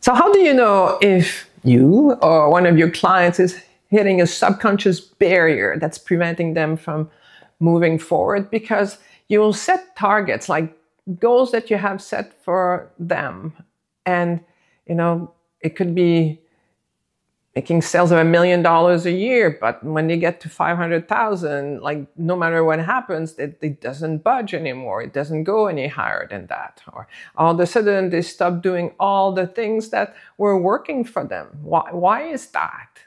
So how do you know if you or one of your clients is hitting a subconscious barrier that's preventing them from moving forward? Because you will set targets, like goals that you have set for them. And, you know, it could be making sales of $1 million a year, but when they get to 500,000, like no matter what happens, it doesn't budge anymore. It doesn't go any higher than that. Or all of a sudden they stop doing all the things that were working for them. Why is that?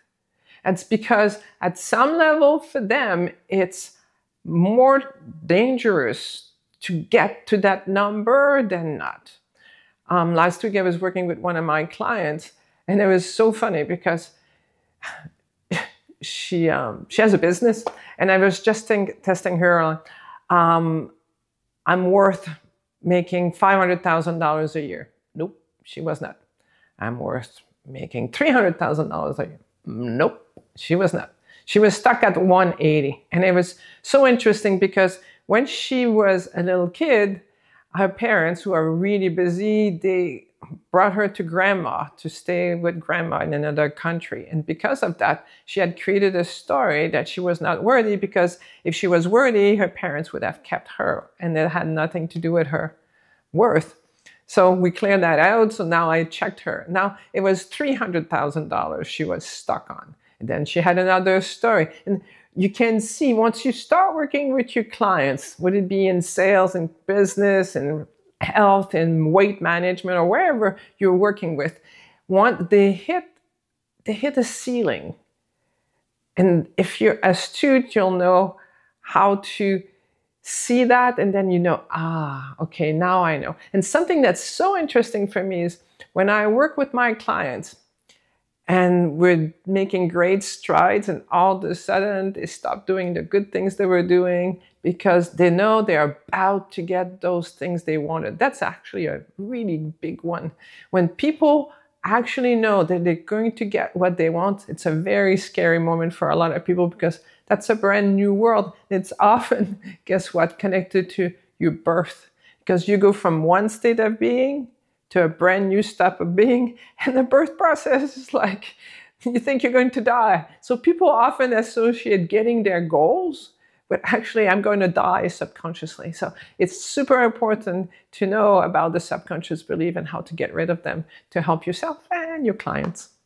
It's because at some level for them, it's more dangerous to get to that number than not. Last week I was working with one of my clients, and it was so funny because she has a business, and I was just testing her on, I'm worth making $500,000 a year. Nope, she was not. I'm worth making $300,000 a year. Nope, she was not. She was stuck at 180. And it was so interesting because when she was a little kid, her parents, who are really busy, they brought her to grandma to stay with grandma in another country. And because of that, she had created a story that she was not worthy, because if she was worthy, her parents would have kept her, and it had nothing to do with her worth. So we cleared that out. So now I checked her. Now it was $300,000 she was stuck on. And then she had another story. And you can see, once you start working with your clients, would it be in sales and business and health and weight management or wherever you're working with, they hit a ceiling. And if you're astute, you'll know how to see that, and then you know, okay, now I know. And something that's so interesting for me is when I work with my clients and we're making great strides, and all of a sudden they stop doing the good things they were doing because they know they're about to get those things they wanted. That's actually a really big one. When people actually know that they're going to get what they want, it's a very scary moment for a lot of people, because that's a brand new world. It's often, guess what, connected to your birth, because you go from one state of being to a brand new step of being, and the birth process is like, you think you're going to die. So people often associate getting their goals, but actually I'm going to die subconsciously. So it's super important to know about the subconscious belief and how to get rid of them to help yourself and your clients.